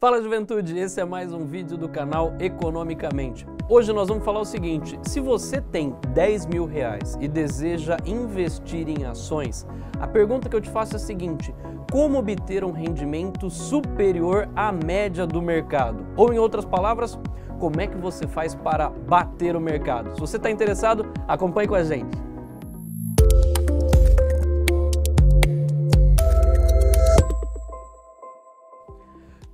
Fala, juventude! Esse é mais um vídeo do canal Economicamente. Hoje nós vamos falar o seguinte: se você tem 10 mil reais e deseja investir em ações, a pergunta que eu te faço é a seguinte: como obter um rendimento superior à média do mercado? Ou, em outras palavras, como é que você faz para bater o mercado? Se você está interessado, acompanhe com a gente.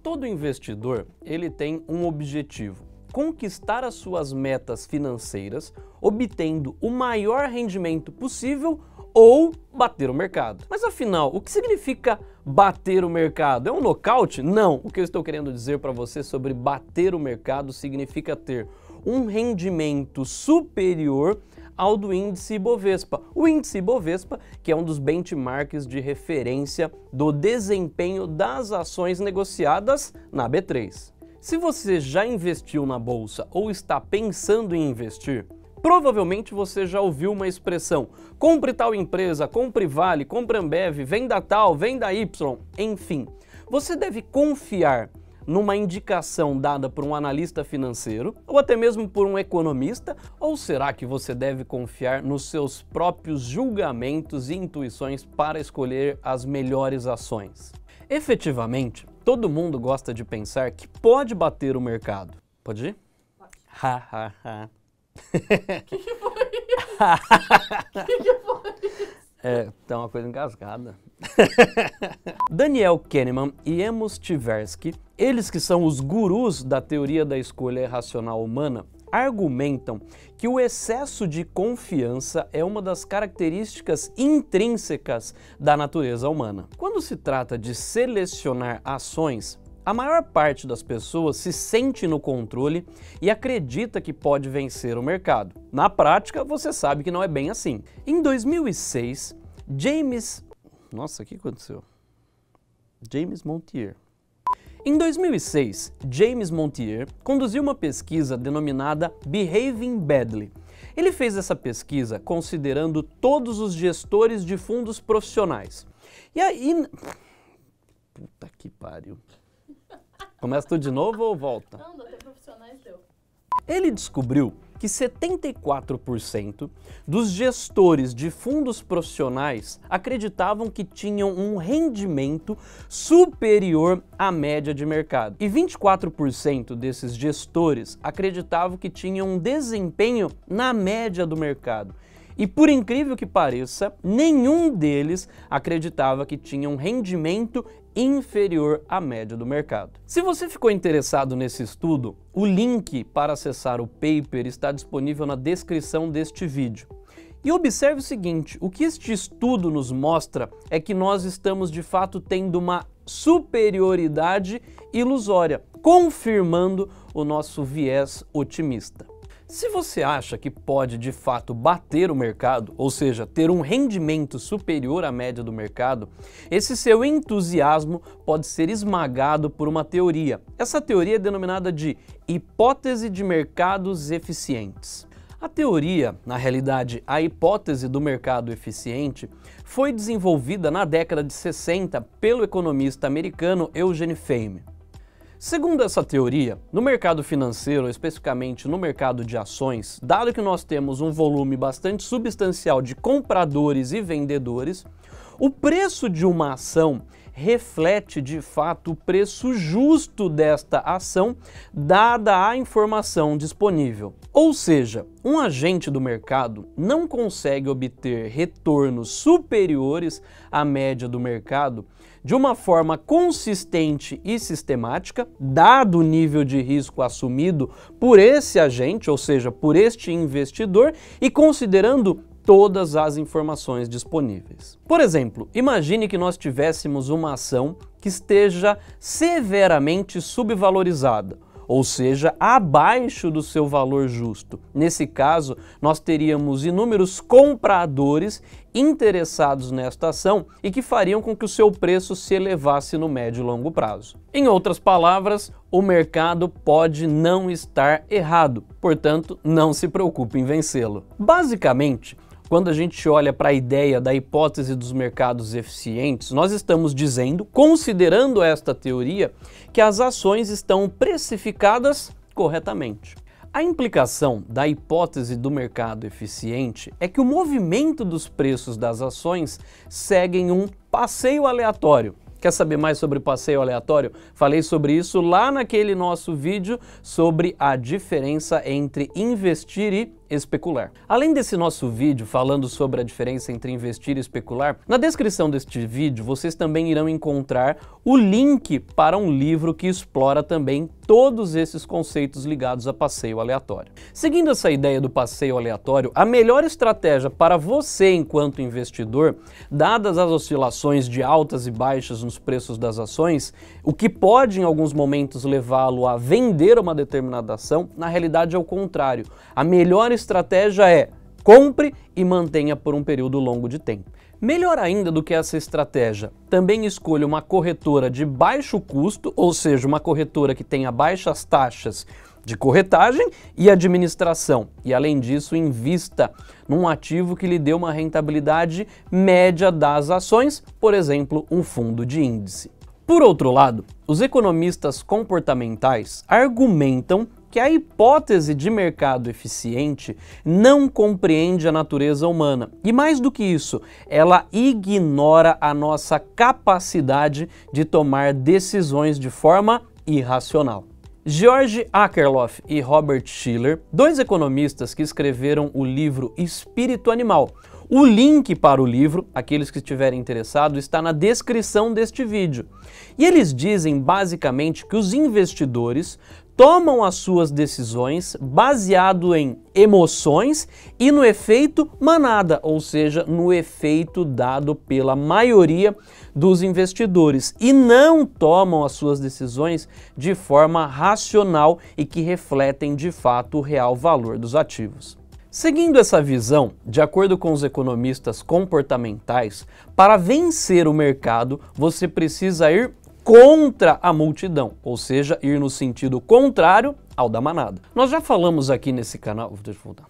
Todo investidor, ele tem um objetivo: conquistar as suas metas financeiras, obtendo o maior rendimento possível ou bater o mercado. Mas afinal, o que significa bater o mercado? É um nocaute? Não. O que eu estou querendo dizer para você sobre bater o mercado significa ter um rendimento superior ao do índice Bovespa. O índice Bovespa, que é um dos benchmarks de referência do desempenho das ações negociadas na B3. Se você já investiu na bolsa ou está pensando em investir, provavelmente você já ouviu uma expressão: compre tal empresa, compre Vale, compre Ambev, venda tal, venda Y, enfim. Você deve confiar numa indicação dada por um analista financeiro ou até mesmo por um economista, ou será que você deve confiar nos seus próprios julgamentos e intuições para escolher as melhores ações? Efetivamente, todo mundo gosta de pensar que pode bater o mercado. Pode ir? Pode. Ha, ha, ha. Que foi isso? Que foi isso? É, tá uma coisa engasgada. Daniel Kahneman e Amos Tversky, eles que são os gurus da teoria da escolha racional humana, argumentam que o excesso de confiança é uma das características intrínsecas da natureza humana. Quando se trata de selecionar ações, a maior parte das pessoas se sente no controle e acredita que pode vencer o mercado. Na prática, você sabe que não é bem assim. Em 2006, James Montier conduziu uma pesquisa denominada Behaving Badly. Ele fez essa pesquisa considerando todos os gestores de fundos profissionais. E aí... Puta que pariu. Começa tudo de novo ou volta? Não, até profissionais deu. Ele descobriu que 74% dos gestores de fundos profissionais acreditavam que tinham um rendimento superior à média de mercado. E 24% desses gestores acreditavam que tinham um desempenho na média do mercado. E por incrível que pareça, nenhum deles acreditava que tinha um rendimento inferior à média do mercado. Se você ficou interessado nesse estudo, o link para acessar o paper está disponível na descrição deste vídeo. E observe o seguinte: o que este estudo nos mostra é que nós estamos de fato tendo uma superioridade ilusória, confirmando o nosso viés otimista. Se você acha que pode de fato bater o mercado, ou seja, ter um rendimento superior à média do mercado, esse seu entusiasmo pode ser esmagado por uma teoria. Essa teoria é denominada de hipótese de mercados eficientes. A teoria, na realidade, a hipótese do mercado eficiente, foi desenvolvida na década de 60 pelo economista americano Eugene Feime. Segundo essa teoria, no mercado financeiro, especificamente no mercado de ações, dado que nós temos um volume bastante substancial de compradores e vendedores, o preço de uma ação reflete de fato o preço justo desta ação, dada a informação disponível. Ou seja, um agente do mercado não consegue obter retornos superiores à média do mercado de uma forma consistente e sistemática, dado o nível de risco assumido por esse agente, ou seja, por este investidor, e considerando todas as informações disponíveis. Por exemplo, imagine que nós tivéssemos uma ação que esteja severamente subvalorizada, ou seja, abaixo do seu valor justo. Nesse caso, nós teríamos inúmeros compradores interessados nesta ação e que fariam com que o seu preço se elevasse no médio e longo prazo. Em outras palavras, o mercado pode não estar errado, portanto, não se preocupe em vencê-lo. Basicamente, quando a gente olha para a ideia da hipótese dos mercados eficientes, nós estamos dizendo, considerando esta teoria, que as ações estão precificadas corretamente. A implicação da hipótese do mercado eficiente é que o movimento dos preços das ações segue um passeio aleatório. Quer saber mais sobre passeio aleatório? Falei sobre isso lá naquele nosso vídeo sobre a diferença entre investir e especular. Além desse nosso vídeo falando sobre a diferença entre investir e especular, na descrição deste vídeo vocês também irão encontrar o link para um livro que explora também todos esses conceitos ligados a passeio aleatório. Seguindo essa ideia do passeio aleatório, a melhor estratégia para você enquanto investidor, dadas as oscilações de altas e baixas nos preços das ações, o que pode em alguns momentos levá-lo a vender uma determinada ação, na realidade é o contrário. A melhor estratégia é compre e mantenha por um período longo de tempo. Melhor ainda do que essa estratégia, também escolha uma corretora de baixo custo, ou seja, uma corretora que tenha baixas taxas de corretagem e administração. E além disso, invista num ativo que lhe dê uma rentabilidade média das ações, por exemplo, um fundo de índice. Por outro lado, os economistas comportamentais argumentam que a hipótese de mercado eficiente não compreende a natureza humana. E mais do que isso, ela ignora a nossa capacidade de tomar decisões de forma irracional. George Akerlof e Robert Shiller, dois economistas que escreveram o livro Espírito Animal. O link para o livro, aqueles que estiverem interessados, está na descrição deste vídeo. E eles dizem basicamente que os investidores tomam as suas decisões baseado em emoções e no efeito manada, ou seja, no efeito dado pela maioria dos investidores, e não tomam as suas decisões de forma racional e que refletem de fato o real valor dos ativos. Seguindo essa visão, de acordo com os economistas comportamentais, para vencer o mercado você precisa ir contra a multidão, ou seja, ir no sentido contrário ao da manada. Nós já falamos aqui nesse canal... Deixa eu voltar.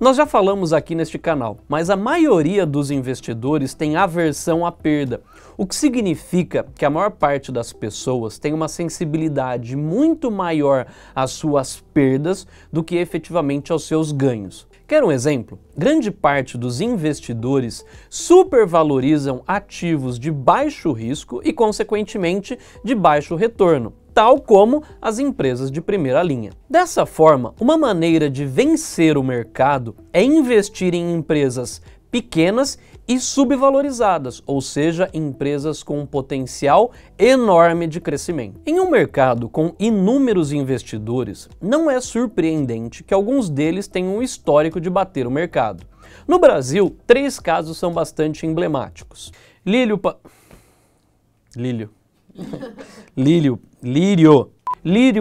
Nós já falamos aqui neste canal, mas a maioria dos investidores tem aversão à perda, o que significa que a maior parte das pessoas tem uma sensibilidade muito maior às suas perdas do que efetivamente aos seus ganhos. Quer um exemplo? Grande parte dos investidores supervalorizam ativos de baixo risco e, consequentemente, de baixo retorno, tal como as empresas de primeira linha. Dessa forma, uma maneira de vencer o mercado é investir em empresas pequenas e subvalorizadas, ou seja, empresas com um potencial enorme de crescimento. Em um mercado com inúmeros investidores, não é surpreendente que alguns deles tenham um histórico de bater o mercado. No Brasil, três casos são bastante emblemáticos. Lírio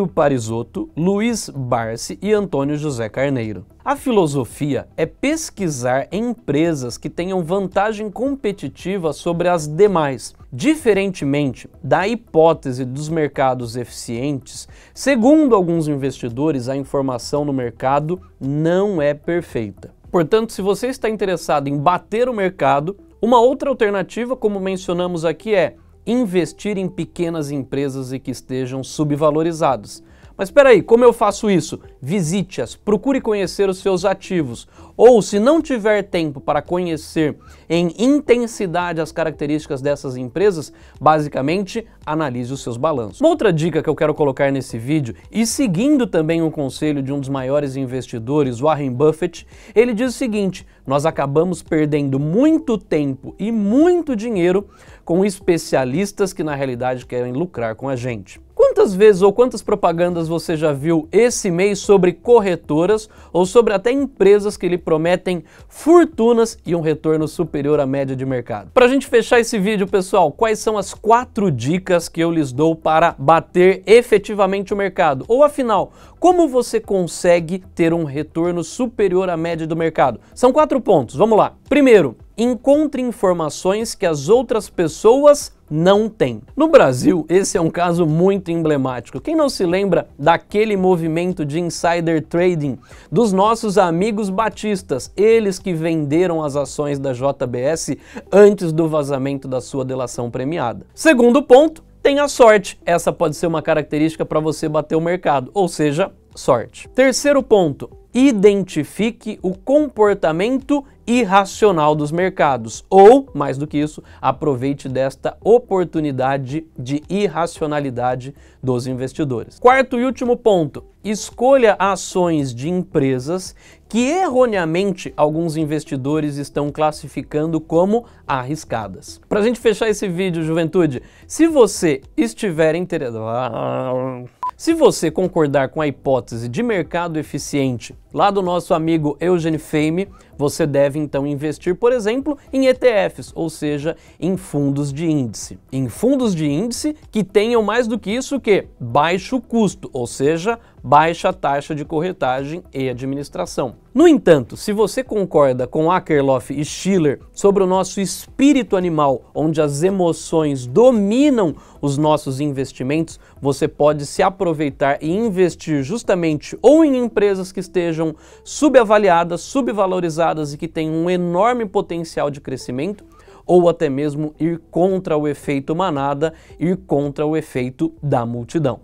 Parisotto, Luiz Barsi e Antônio José Carneiro. A filosofia é pesquisar empresas que tenham vantagem competitiva sobre as demais, diferentemente da hipótese dos mercados eficientes. Segundo alguns investidores, a informação no mercado não é perfeita. Portanto, se você está interessado em bater o mercado, uma outra alternativa, como mencionamos aqui, é investir em pequenas empresas e que estejam subvalorizadas. Mas espera aí, como eu faço isso? Visite-as, procure conhecer os seus ativos, ou se não tiver tempo para conhecer em intensidade as características dessas empresas, basicamente analise os seus balanços. Uma outra dica que eu quero colocar nesse vídeo, e seguindo também o conselho de um dos maiores investidores, Warren Buffett, ele diz o seguinte: nós acabamos perdendo muito tempo e muito dinheiro com especialistas que na realidade querem lucrar com a gente. Quantas vezes ou quantas propagandas você já viu esse mês sobre corretoras ou sobre até empresas que lhe prometem fortunas e um retorno superior à média de mercado? Para a gente fechar esse vídeo, pessoal, quais são as 4 dicas que eu lhes dou para bater efetivamente o mercado? Ou afinal, como você consegue ter um retorno superior à média do mercado? São 4 pontos, vamos lá. Primeiro, encontre informações que as outras pessoas não têm. No Brasil, esse é um caso muito emblemático. Quem não se lembra daquele movimento de insider trading dos nossos amigos batistas, eles que venderam as ações da JBS antes do vazamento da sua delação premiada? Segundo ponto, tenha sorte. Essa pode ser uma característica para você bater o mercado, ou seja, sorte. Terceiro ponto, identifique o comportamento irracional dos mercados, ou, mais do que isso, aproveite desta oportunidade de irracionalidade dos investidores. Quarto e último ponto, escolha ações de empresas que erroneamente alguns investidores estão classificando como arriscadas. Pra gente fechar esse vídeo, juventude, se você estiver interessado... Se você concordar com a hipótese de mercado eficiente lá do nosso amigo Eugene Feime, você deve então investir, por exemplo, em ETFs, ou seja, em fundos de índice. Em fundos de índice que tenham mais do que isso que baixo custo, ou seja, baixa taxa de corretagem e administração. No entanto, se você concorda com Akerlof e Shiller sobre o nosso espírito animal, onde as emoções dominam os nossos investimentos, você pode se aproveitar e investir justamente ou em empresas que estejam subavaliadas, subvalorizadas e que tenham um enorme potencial de crescimento, ou até mesmo ir contra o efeito manada, ir contra o efeito da multidão.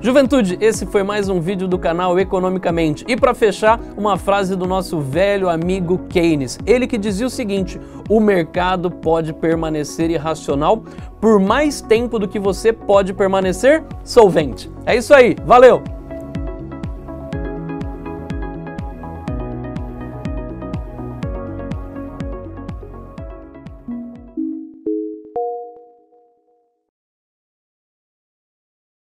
Juventude, esse foi mais um vídeo do canal Economicamente. E para fechar, uma frase do nosso velho amigo Keynes. Ele que dizia o seguinte: o mercado pode permanecer irracional por mais tempo do que você pode permanecer solvente. É isso aí, valeu!